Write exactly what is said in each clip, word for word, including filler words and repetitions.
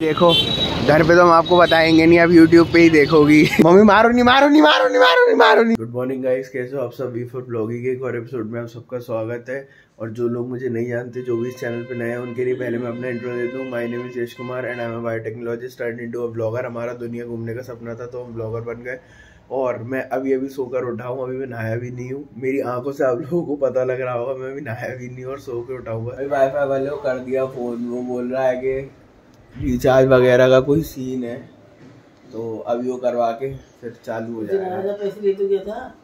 देखो घर पे तो हम आपको बताएंगे नहीं, आप YouTube पे ही देखोगी। मम्मी मारो नहीं मारो नहीं मारो नहीं मारो नहीं मारो नहीं। गुड मॉर्निंग गाइस, कैसे हो आप सब। वी फॉर व्लॉगी के एक और एपिसोड में आप सबका स्वागत है। और जो लोग मुझे नहीं जानते, जो भी इस चैनल पे नए हैं, उनके लिए पहले मैं अपना इंट्रो देता हूँ। My name is Yash Kumar and I am a biotechnologist and into a blogger. हमारा दुनिया घूमने का सपना था तो हम ब्लॉगर बन गए। और मैं अभी अभी सोकर उठा हूँ, अभी मैं नहाया भी नहीं हूँ। मेरी आंखों से आप लोगों को पता लग रहा होगा मैं अभी नहाया भी नहीं और सो के उठा हुआ। अभी वाई फाई वाले को कर दिया फोन, वो बोल रहा है कि रिचार्ज वगैरह का कोई सीन है तो अभी वो करवा के फिर चालू हो जाएगा। पैसे ले तो गया था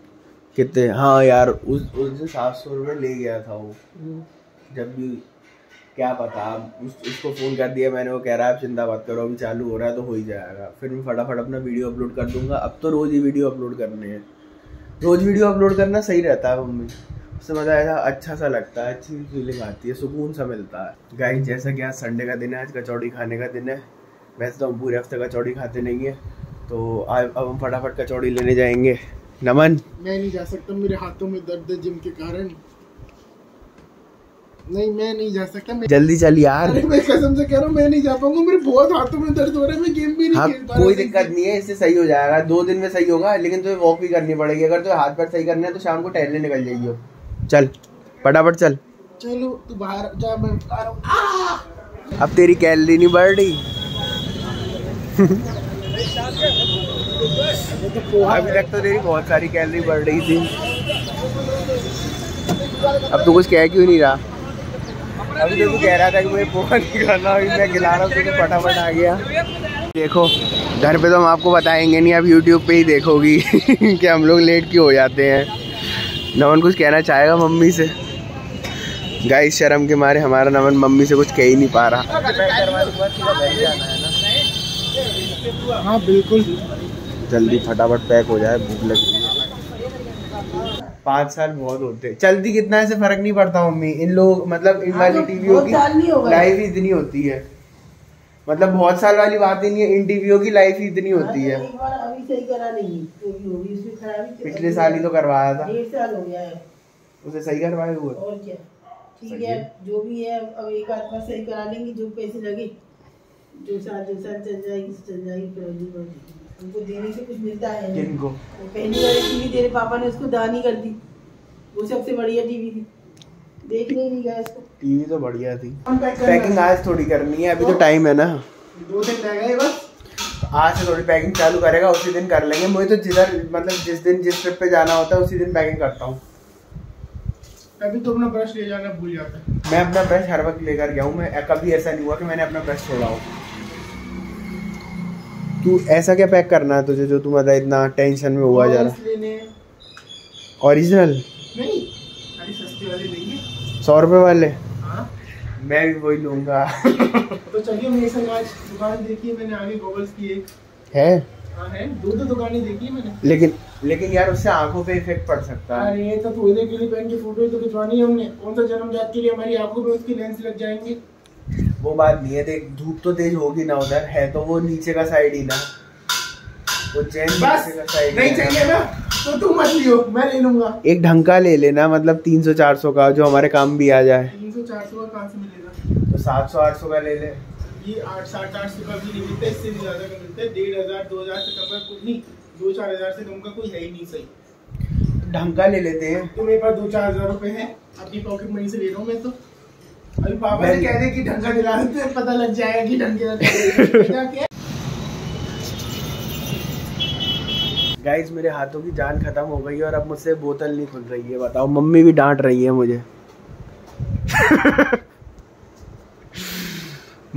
कितने? हाँ यार, उस उससे सात सौ रुपये ले गया था वो। जब भी क्या पता, उस उसको फ़ोन कर दिया मैंने, वो कह रहा है आप चिंता मत करो, अभी चालू हो रहा है तो हो ही जाएगा। फिर मैं फटाफट अपना वीडियो अपलोड कर दूंगा। अब तो रोज़ ही वीडियो अपलोड करने हैं, रोज़ वीडियो अपलोड करना सही रहता है मम्मी, उससे मज़ा आया। अच्छा सा लगता है, अच्छी फीलिंग आती है, सुकून सा मिलता है। गाइस जैसा कि आज संडे का दिन है, आज कचौड़ी खाने का दिन है। वैसे तो हम पूरे हफ्ते कचौड़ी खाते नहीं है, तो आज अब हम फटाफट कचौड़ी लेने जाएंगे। नमन मैं नहीं जा सकता, मेरे हाथों में दर्द है जिम के कारण। नहीं मैं नहीं जा सकता। जल्दी चल यार, अरे मैं कसम से कह रहा हूँ मैं नहीं जा पाऊंगा, मेरे बहुत हाथों में दर्द हो रहा है, मैं गेम भी नहीं हाँ, खेल पा रहा। कोई दिक्कत नहीं है, इससे सही हो जाएगा, दो दिन में सही होगा। लेकिन तुम्हें तो वॉक भी करनी पड़ेगी, अगर तुम्हें तो हाथ पैर सही करना है तो शाम को टहलने निकल जाइयो। चल फटाफट चल। चलो तू बाहर जा, मैं आ रहा हूं। अब तेरी कैलरी नहीं बढ़ रही। अभी तक तो तेरी बहुत सारी कैलोरी बढ़ रही थी, अब तो कुछ कह क्यों नहीं रहा। अभी तो कह रहा था कि मुझे पोहा नहीं खाना, अभी मैं खिला रहा हूँ तो फटाफट आ गया। देखो घर पे तो हम आपको बताएंगे नहीं, आप YouTube पे ही देखोगी कि हम लोग लेट क्यों हो जाते हैं। नमन कुछ कहना चाहेगा मम्मी से। गाइस शर्म के मारे हमारा नमन मम्मी से कुछ कह ही नहीं पा रहा। हाँ बिल्कुल, जल्दी फटाफट पैक हो जाए, भूख लग रही है। पाँच साल बहुत होते, जल्दी कितना ऐसे फर्क नहीं पड़ता मम्मी। इन लोग मतलब इन वाली टीवीओ की लाइफ इतनी होती है, मतलब बहुत साल वाली बात ही नहीं है। इन टीवीओ की लाइफ ही इतनी होती है। पिछले साल ही तो करवाया था, डेढ़ साल हो गया है उसे सही करवाए हुए। और क्या ठीक है, जो भी है अब एक आध बार सही करा लेंगे, जो पैसे लगे जो साथ जो साथ चल जाएगी चल जाएगी। फिर उनको देने से कुछ मिलता है किनको? पहली वाली टीवी तेरे पापा ने उसको दान ही कर दी, वो सबसे बढ़िया टीवी थी, देखने नहीं गया इसको। टीवी तो बढ़िया थी। पैकिंग आज थोड़ी करनी है, अभी तो टाइम है ना, दो दिन रह गए बस। आज से थोड़ी पैकिंग चालू करेगा, उसी दिन कर लेंगे। मुझे तो जिधर मतलब जिस दिन जिस ट्रिप पे जाना होता है उसी दिन पैकिंग करता हूँ। अभी तो अपना ब्रश ले जाना भूल जाता है। मैं अपना ब्रश हर वक्त लेकर गया हूँ, मैं कभी ऐसा नहीं हुआ कि मैंने अपना ब्रश छोड़ा हो। तू ऐसा क्या पैक करना है तुझे जो तू मतलब इतना टेंशन में हुआ जा रहा? ओरिजिनल नहीं, अरे सस्ते वाले लेंगे, सौ रुपए वाले। हाँ मैं भी वही लूंगा। तो चलिए मेरे संग आज दुकान देखी मैंने, आगे गॉगल्स की एक है। हां है, दो दो दुकानें देखी मैंने। लेकिन लेकिन यार उससे आंखों पे इफेक्ट पड़ सकता है। अरे ये तो थोड़ी देर के लिए पहन के फोटो तो खिंचवानी है हमने, कौन सा जन्मजात के लिए हमारी आंखों पे उसके लेंस लग जाएंगे। वो बात नहीं है, देख धूप तो तेज होगी ना, उधर है तो वो नीचे का साइड ही ना, वो चैन नीचे का साइड नहीं चाहिए ना, तो तू मत लियो मैं ले लूंगा। एक ढंग का ले लेना, मतलब तीन सौ चार सौ का जो हमारे काम भी आ जाए। तीन सौ चार सौ का कहां से मिलेगा? तो सात सौ आठ सौ का ले ले। ये आठ सौ आठ सौ का भी नहीं मिलता, इससे भी ज्यादा का मिलता है। डेढ़ हज़ार दो हज़ार से कम कुछ नहीं, दो चार हज़ार से कम का कोई है ही नहीं। सही ढंग का ले लेते हैं। तो मेरे पास दो चार हज़ार रुपए हैं, अपनी पॉकेट मनी से ले रहा हूं मैं। तो अभी पापा से कह दे कि ढंग का दिला देते, पता लग जाएगा कि ढंग के। गाइस मेरे हाथों की जान खत्म हो गई है और अब मुझसे बोतल नहीं खुल रही है। बताओ मम्मी भी डांट रही है मुझे।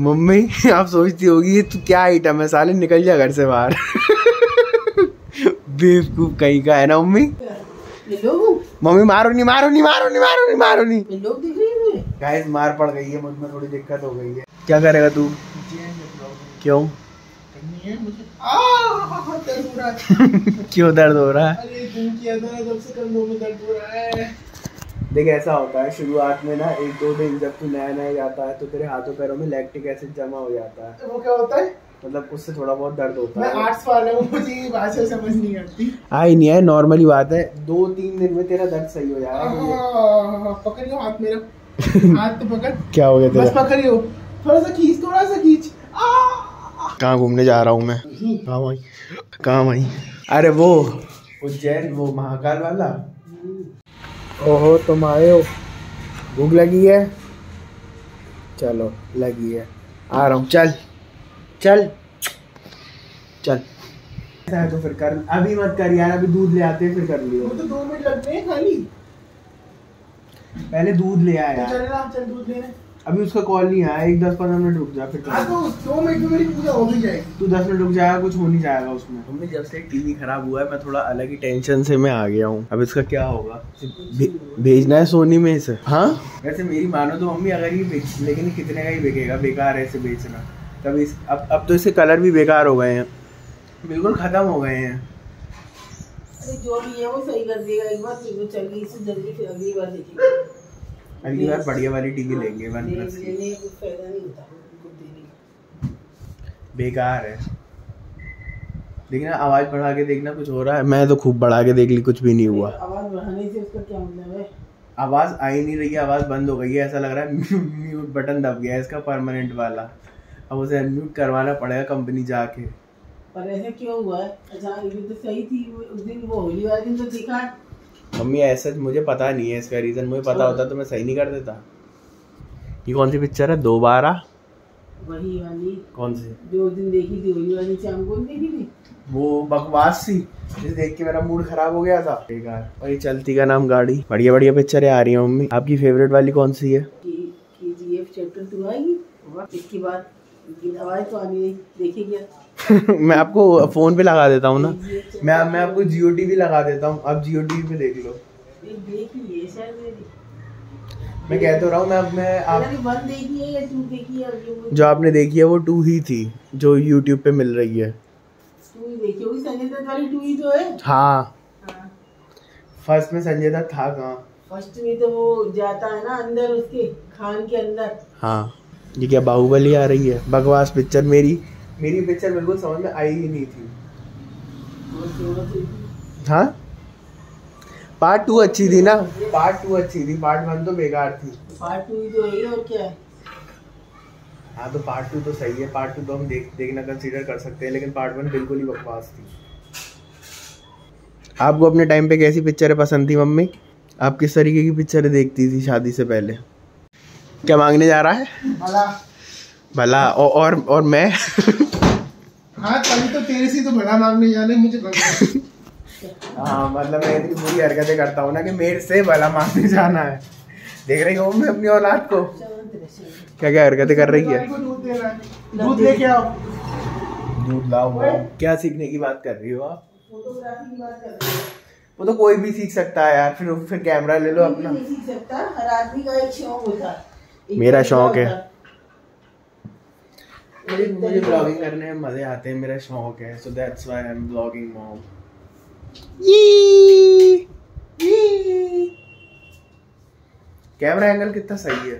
मम्मी आप सोचती होगी ये तो क्या आइटम है, साले निकल जा घर से बाहर। बेवकूफ कहीं का है ना मम्मी। मम्मी मारो नहीं मारो नहीं मारो नहीं मारो नहीं मारो नहीं। गाइस मार पड़ गई है मुझ में, थोड़ी दिक्कत हो गई है। क्या करेगा तू? क्यों नहीं है मुझे आ दर्द हो रहा है। क्यों दर्द हो रहा है? अरे तुम किया था जब से कल में दर्द हो रहा है। देख ऐसा होता है शुरुआत में ना, एक दो दिन जब तू नया नया जाता है तो तेरे हाथों पैरों में लैक्टिक एसिड जमा हो जाता है। वो क्या होता है? मतलब उससे थोड़ा बहुत दर्द होता है। मैं आर्ट्स वाला हूं, मुझे ये भाषा समझ नहीं आती। आई नहीं है, नॉर्मली बात है। दो तीन दिन में तेरा दर्द सही हो जाएगा। पकड़ लो हाथ मेरा, हाथ तो पकड़। क्या हो गया तेरा? बस पकड़ लो, थोड़ा सा खींच, थोड़ा सा खींच। कहाँ घूमने जा रहा हूँ मैं? कहाँ भाई, कहाँ भाई? अरे वो उज्जैन, वो महाकाल वाला। ओहो तुम आए हो, भूख लगी है? चलो लगी है, आ रहा हूँ। चल चल चल तो फिर कर, अभी मत कर यार, अभी दूध ले आते हैं फिर कर लियो। तो दो मिनट लगते हैं खाली, पहले दूध ले आया यार। चल ना, चल दूध लेने। अभी उसका कॉल नहीं आया, एक दस पंद्रह मिनट रुक जा फिर। तो दो मिनट में मेरी पूजा हो भी जाएगी। तू दस मिनट रुक जाएगा, कुछ हो नहीं जाएगा उसमें। हमने जब से टीवी खराब हुआ है, मैं थोड़ा अलग ही टेंशन से मैं आ गया हूँ। अब इसका क्या होगा? भे, भेजना है सोनी में इसे। हाँ वैसे मेरी मानो तो मम्मी अगर ये बेच, लेकिन कितने का ही बिकेगा, बेकार है इसे बेचना। तब इस अब अब तो इसके कलर भी बेकार हो गए हैं, बिल्कुल खत्म हो गए हैं। अरे जो भी है वो सही कर देगा, एक बार टीवी चल गई इससे जल्दी, फिर अगली बार देखेंगे। अगली बार बढ़िया वाली टीवी लेंगे। वन प्लस बेकार है, देखना आवाज बढ़ा के देखना कुछ हो रहा है। मैं तो खूब बढ़ा के देख ली, कुछ भी नहीं हुआ। आवाज बढ़ाने से उसका क्या मतलब है? आवाज आ ही नहीं रही है, आवाज बंद हो गई है, ऐसा लग रहा है म्यूट बटन दब गया है इसका परमानेंट वाला। अब उसे अनम्यूट करवाना पड़ेगा कंपनी जाके। पर ऐसा क्यों हुआ है? अच्छा ये तो सही थी उस दिन, वो होली वाले दिन तो दिखा। मम्मी ऐसा मुझे पता नहीं है इसका रीजन, मुझे पता होता तो मैं सही नहीं कर देता। ये कौन सी पिक्चर है? दोबारा वही वाली। कौन सी? जो दिन देखी थी वही वाली, शाम को देखी थी। वो बकवास सी जिसे देख के मेरा मूड खराब हो गया था। बेकार। और ये चलती का नाम गाड़ी। बढ़िया बढ़िया पिक्चरें आ रही है मम्मी। आपकी फेवरेट वाली कौन सी है? केजीएफ चैप्टर टू आएगी, इसके बाद तो आनी देखेगी। मैं आपको फोन पे लगा देता हूँ ना, मैं मैं आपको जियो टीवी लगा देता हूँ, आप जियो टीवी पे देख लो। मैं कह तो रहा हूँ, मैं अब मैं आप जो आपने देखी है वो टू ही थी जो यूट्यूब पे मिल रही है। हाँ फर्स्ट में संजय दत्त था। कहाँ फर्स्ट में तो वो जाता है ना अंदर उसके खान के अंदर। हाँ ये क्या बाहुबली आ रही है? बकवास पिक्चर। मेरी मेरी पिक्चर बिल्कुल समझ में आई ही नहीं थी। हाँ पार्ट टू अच्छी थी ना, पार्ट टू अच्छी थी, पार्ट वन तो बेकार थी। पार्ट टू तो है और क्या है? हाँ तो पार्ट टू तो सही है, पार्ट टू तो हम देख देखना कंसीडर कर सकते हैं, लेकिन पार्ट वन बिल्कुल ही बकवास थी। आपको अपने टाइम पे कैसी पिक्चरें पसंद थी मम्मी? आप किस तरीके की पिक्चरें देखती थी शादी से पहले? क्या मांगने जा रहा है भला? और और मैं हाँ तभी तो तेरे से तो भला मांगने जाने मुझे हाँ मतलब मैं इतनी बुरी हरकतें करता हूँ ना कि मेरे से भला मांगने जाना है। देख रही हूँ मैं अपनी औलाद को क्या क्या हरकतें कर रही है। दूध लेके आओ, दूध लाओ। क्या सीखने की बात कर रही हो आप? फोटोग्राफी की बात कर रही हो? वो तो कोई भी सीख सकता है यार। फिर फिर कैमरा ले लो अपना। सीख सकता है, हर आदमी का एक शौक होता है। मेरा शौक है, मुझे मुझे ब्लॉगिंग करने में मजे आते हैं, मेरा शौक है। So that's why I am blogging mom. ये कैमरा एंगल कितना सही है।